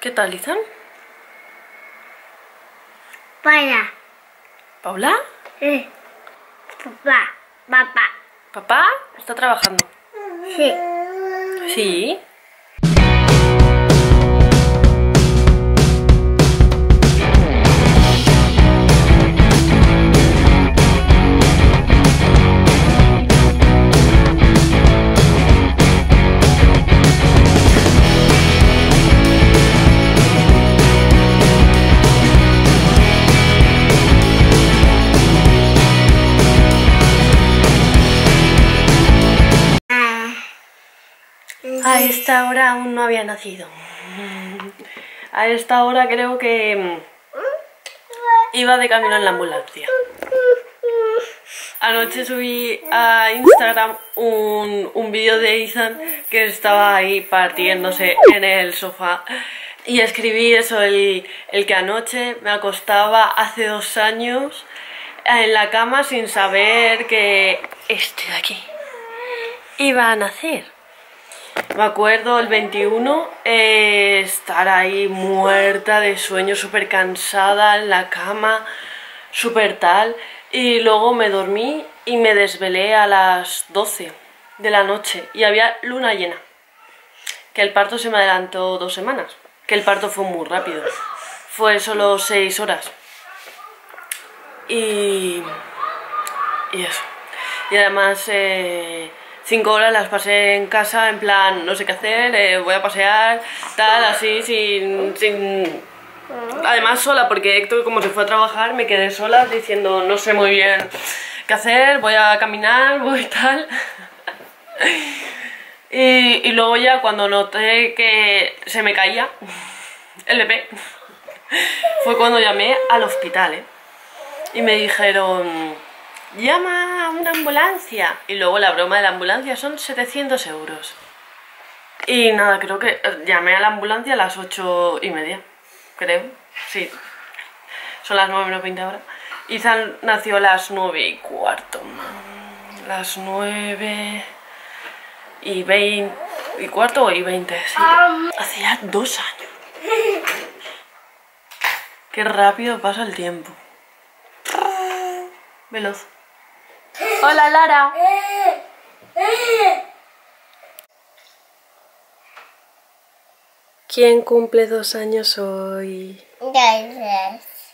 ¿Qué tal, Ethan? Paula. ¿Paula? Sí. Papá. Papá. ¿Papá? ¿Está trabajando? Sí. ¿Sí? A esta hora aún no había nacido. A esta hora creo que iba de camino en la ambulancia. Anoche subí a Instagram un vídeo de Isan que estaba ahí partiéndose en el sofá. Y escribí eso, el que anoche me acostaba hace 2 años en la cama sin saber que este de aquí iba a nacer. Me acuerdo el 21 estar ahí muerta de sueño, súper cansada en la cama, súper tal. Y luego me dormí y me desvelé a las 12 de la noche y había luna llena. Que el parto se me adelantó 2 semanas, que el parto fue muy rápido, fue solo 6 horas. Y eso. Y además 5 horas las pasé en casa, en plan, no sé qué hacer, voy a pasear, tal, así, sin... Además sola, porque Héctor, como se fue a trabajar, me quedé sola diciendo, no sé muy bien qué hacer, voy a caminar, voy tal... y luego ya cuando noté que se me caía el bebé, fue cuando llamé al hospital, y me dijeron... ¡Llama a una ambulancia! Y luego la broma de la ambulancia son 700 euros. Y nada, creo que llamé a la ambulancia a las 8:30, creo. Sí, son las 9:20 ahora. Ethan nació a las 9:15. Las 9:20, sí. Hace ya 2 años. Qué rápido pasa el tiempo. Veloz. Hola, Lara. ¿Quién cumple 2 años hoy?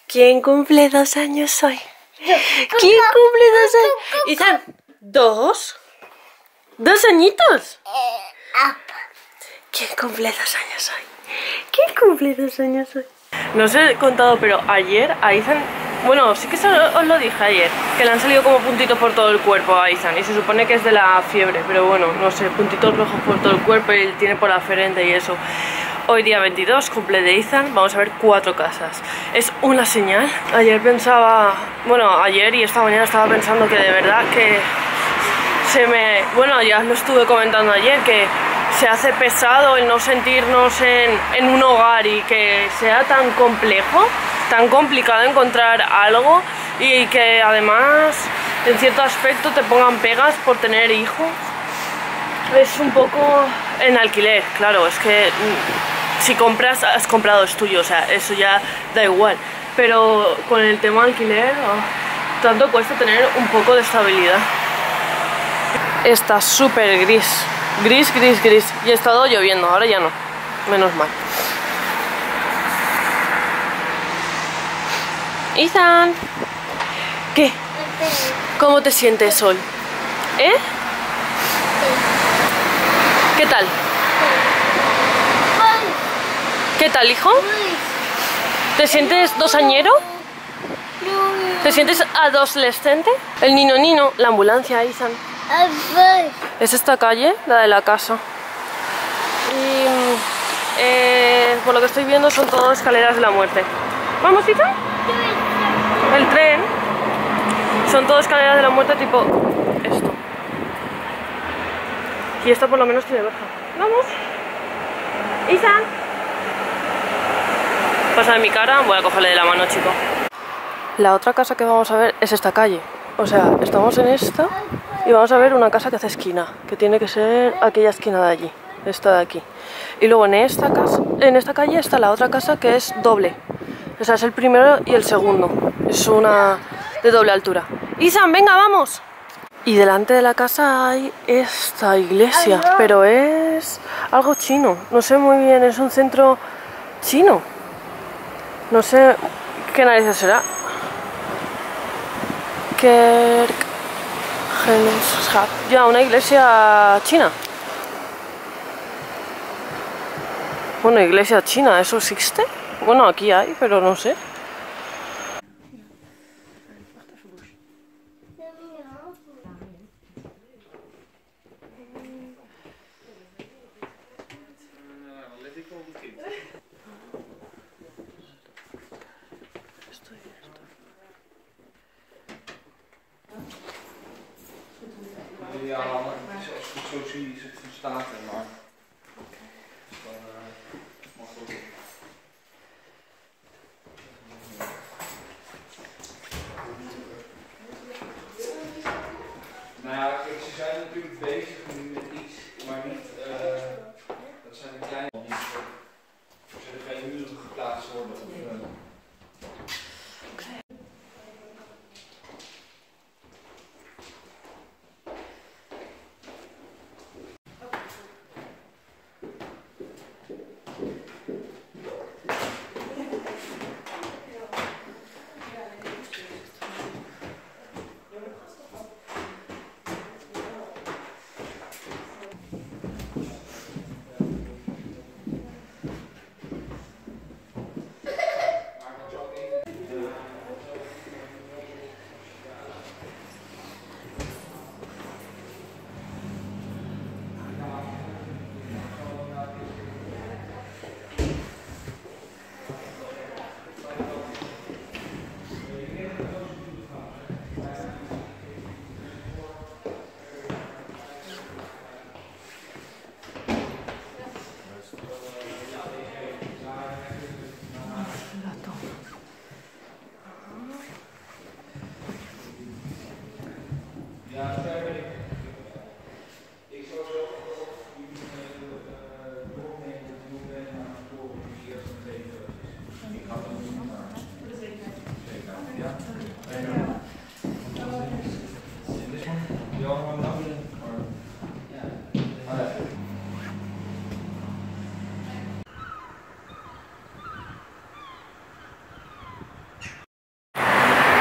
¿Quién cumple 2 años hoy? ¿Quién cumple 2 años? Ethan, ¿2? ¿2 añitos? ¿Quién cumple 2 años hoy? ¿Quién cumple 2 años hoy? No os he contado, pero ayer a Ethan... Bueno, sí que eso os lo dije ayer, que le han salido como puntitos por todo el cuerpo a Isan, y se supone que es de la fiebre, pero bueno, no sé, puntitos rojos por todo el cuerpo y él tiene por la frente y eso. Hoy día 22, cumple de Isan, vamos a ver 4 casas. Es una señal. Ayer pensaba, bueno, ayer y esta mañana estaba pensando que de verdad que se me... Bueno, ya lo estuve comentando ayer, que se hace pesado el no sentirnos en un hogar y que sea tan complejo, tan complicado encontrar algo, y que además en cierto aspecto te pongan pegas por tener hijos. Es un poco en alquiler, claro, es que si compras, has comprado, es tuyo, o sea, eso ya da igual, pero con el tema alquiler tanto cuesta tener un poco de estabilidad. Está súper gris y ha estado lloviendo, ahora ya no, menos mal. Ethan, ¿qué? ¿Cómo te sientes hoy? ¿Eh? ¿Qué tal? ¿Qué tal, hijo? ¿Te sientes 2 añero? ¿Te sientes adolescente? El nino, la ambulancia, Ethan. Es esta calle, la de la casa. Y por lo que estoy viendo son todas escaleras de la muerte. ¿Vamos, Ethan? El tren. Son todas escaleras de la muerte tipo esto. Y esta por lo menos tiene verja. Vamos. Ethan. Pasa de mi cara, voy a cogerle de la mano, chico. La otra casa que vamos a ver es esta calle. O sea, estamos en esta y vamos a ver una casa que hace esquina, que tiene que ser aquella esquina de allí. esta de aquí. Y luego en esta casa, en esta calle está la otra casa que es doble. O sea, es el primero y el segundo. Es una de doble altura. Isan, venga, vamos. Y delante de la casa hay esta iglesia, pero es algo chino. No sé muy bien, es un centro chino. No sé qué narices será. Ya, una iglesia china. Bueno, iglesia china, ¿eso existe? Bueno, aquí hay, pero no sé.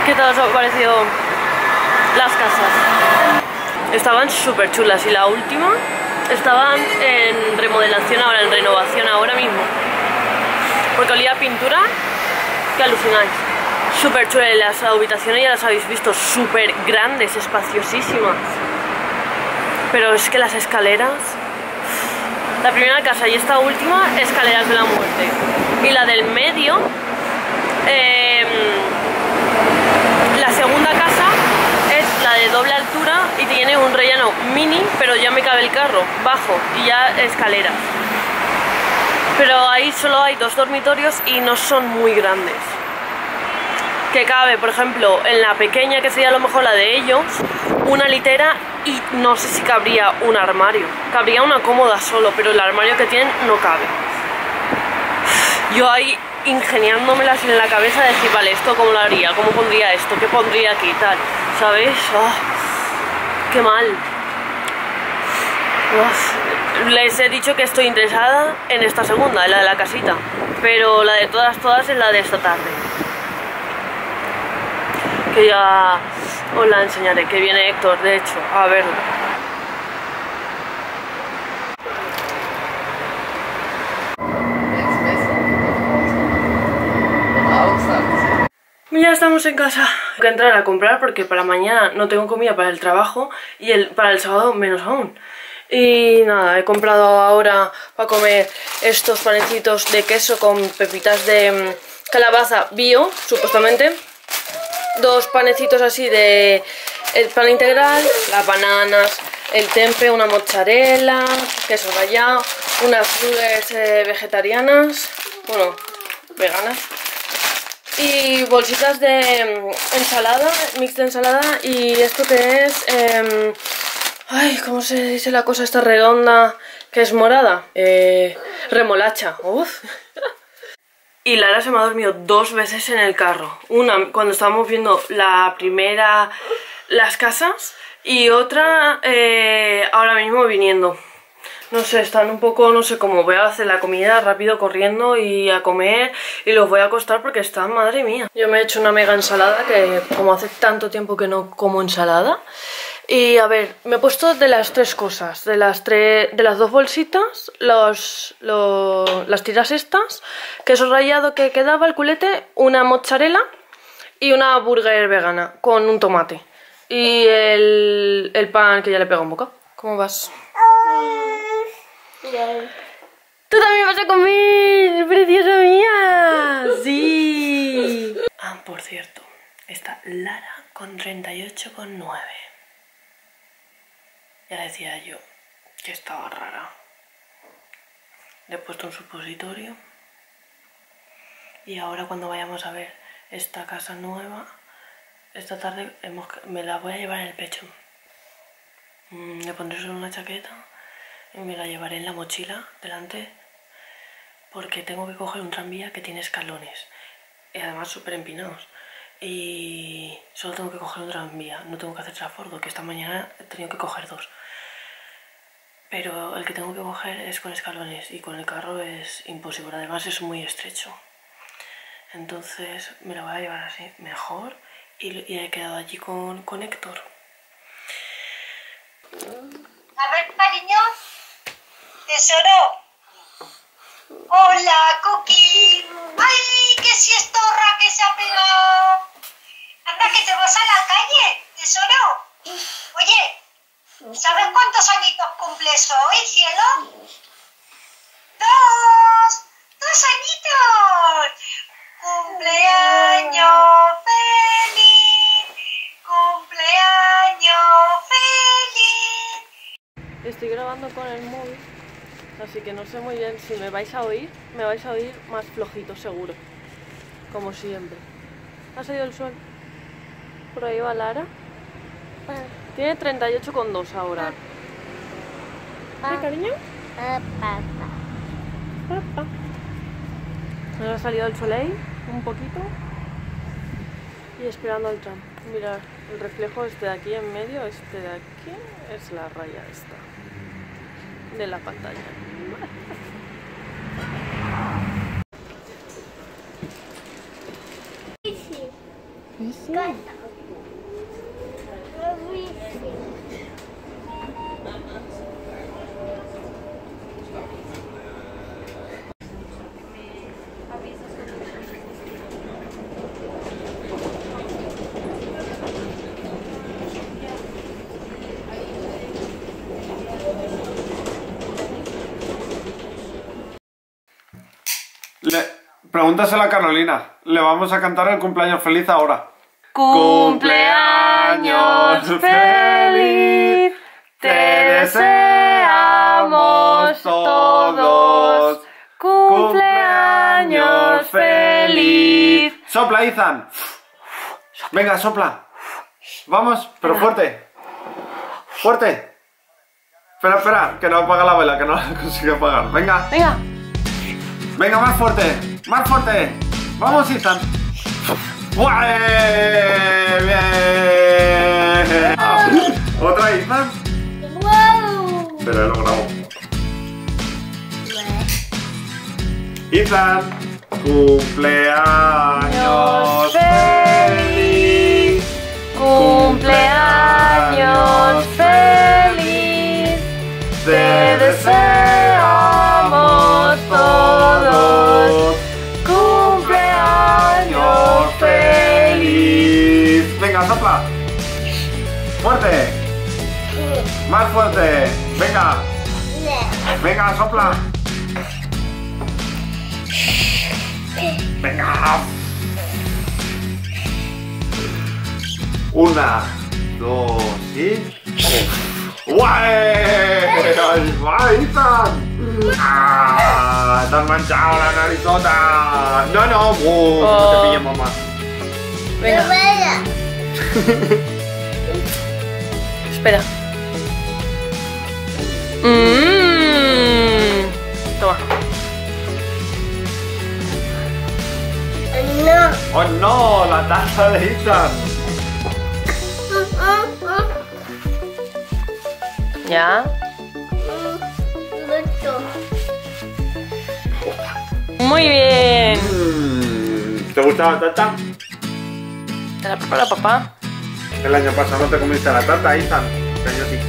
¿Qué tal os ha parecido las casas? Estaban súper chulas y la última estaba en remodelación ahora, en renovación ahora mismo. Porque olía a pintura que alucináis. Súper chula y las habitaciones ya las habéis visto, súper grandes, espaciosísimas. Pero es que las escaleras... La primera casa y esta última, escaleras de la muerte. Y la del medio... la segunda casa es la de doble altura y tiene un rellano mini, pero ya me cabe el carro, bajo, y ya escaleras. Pero ahí solo hay dos dormitorios y no son muy grandes. Que cabe, por ejemplo, en la pequeña, que sería a lo mejor la de ellos, una litera y no sé si cabría un armario. Cabría una cómoda solo, pero el armario que tienen no cabe. Yo ahí... ingeniándomelas en la cabeza de decir, vale, esto cómo lo haría, cómo pondría esto, qué pondría aquí y tal, ¿sabéis? ¡Oh, qué mal! Uf. Les he dicho que estoy interesada en esta segunda, en la de la casita, pero la de todas es la de esta tarde, que ya os la enseñaré, que viene Héctor, de hecho, a verla. Ya estamos en casa. Tengo que entrar a comprar porque para mañana no tengo comida para el trabajo y para el sábado menos aún. Y nada, he comprado ahora para comer estos panecitos de queso con pepitas de calabaza bio, supuestamente. Dos panecitos así de el pan integral, las bananas, el tempe, una mozzarella, queso rallado, unas nuggets vegetarianas, bueno, veganas. Y bolsitas de ensalada, mix de ensalada. Y esto que es... ay, ¿cómo se dice la cosa esta redonda? ¿Qué es morada? Remolacha. Uf. Y Lara se me ha dormido dos veces en el carro. Una cuando estábamos viendo la primera, las casas, y otra ahora mismo viniendo. No sé, están un poco, no sé cómo. Voy a hacer la comida rápido corriendo y a comer, y los voy a acostar porque están, madre mía. Yo me he hecho una mega ensalada, que como hace tanto tiempo que no como ensalada. Y a ver, me he puesto de las tres cosas, de las dos bolsitas, las tiras estas, queso rallado que quedaba, el culete, una mozzarella y una burger vegana con un tomate. Y el pan que ya le pega un bocado. ¿Cómo vas? Bien. ¡Tú también vas a comer, preciosa mía! ¡Sí! Ah, por cierto, está Lara con 38,9. Ya decía yo que estaba rara. Le he puesto un supositorio. Y ahora cuando vayamos a ver esta casa nueva, esta tarde me la voy a llevar en el pecho. Le pondré solo una chaqueta y me la llevaré en la mochila delante, porque tengo que coger un tranvía que tiene escalones y además súper empinados. Y solo tengo que coger un tranvía, no tengo que hacer transbordo, que esta mañana he tenido que coger dos. Pero el que tengo que coger es con escalones y con el carro es imposible, además es muy estrecho. Entonces me lo voy a llevar así, mejor. Y he quedado allí con Héctor. A ver, cariño. Tesoro. Hola, Cookie. ¡Ay, qué siestorra que se ha pegado! Anda, que te vas a la calle, tesoro. Oye, ¿sabes cuántos añitos cumples hoy, cielo? ¡Dos! ¡Dos añitos! ¡Cumpleaños feliz! ¡Cumpleaños feliz! Estoy grabando con el móvil, así que no sé muy bien si me vais a oír. Me vais a oír más flojito, seguro, como siempre. ¿Ha salido el sol? Por ahí va Lara. Tiene 38,2 ahora. ¿Qué, cariño? Papá. Nos ha salido el sol ahí un poquito y esperando el tram. Mirad, el reflejo este de aquí en medio, este de aquí es la raya esta de la pantalla. ¿Sí? Pregúntaselo a Carolina. Le vamos a cantar el cumpleaños feliz ahora. ¡Cumpleaños feliz! ¡Te deseamos todos! ¡Cumpleaños feliz! ¡Sopla, Ethan! Venga, sopla. Vamos, pero fuerte. ¡Fuerte! Espera, espera, que no apaga la vela, que no la consigue apagar. Venga. Venga. Venga, más fuerte. ¡Más fuerte! ¡Vamos, Isan! ¡Bien! Ah, ¡otra Isan! ¡Wow! Pero lo grabó. ¡Isan! ¡Cumpleaños feliz! ¡Cumpleaños feliz! ¡Te deseamos todos! Venga, sopla. Fuerte. Más fuerte. Venga. Venga, sopla. Venga. Una, dos y... ¡Guay! ¡Ahí están! ¡Ah! ¡Te has manchado la narizota! ¡No, no! ¡No te pilles, mamá! Venga. Espera. ¡Oh no! ¡La taza de Ethan! ¿Ya? Muy bien. ¿Te gusta la tarta? ¿Te la prepara papá? El año pasado no te comiste la tarta, Ethan. Pero yo sí.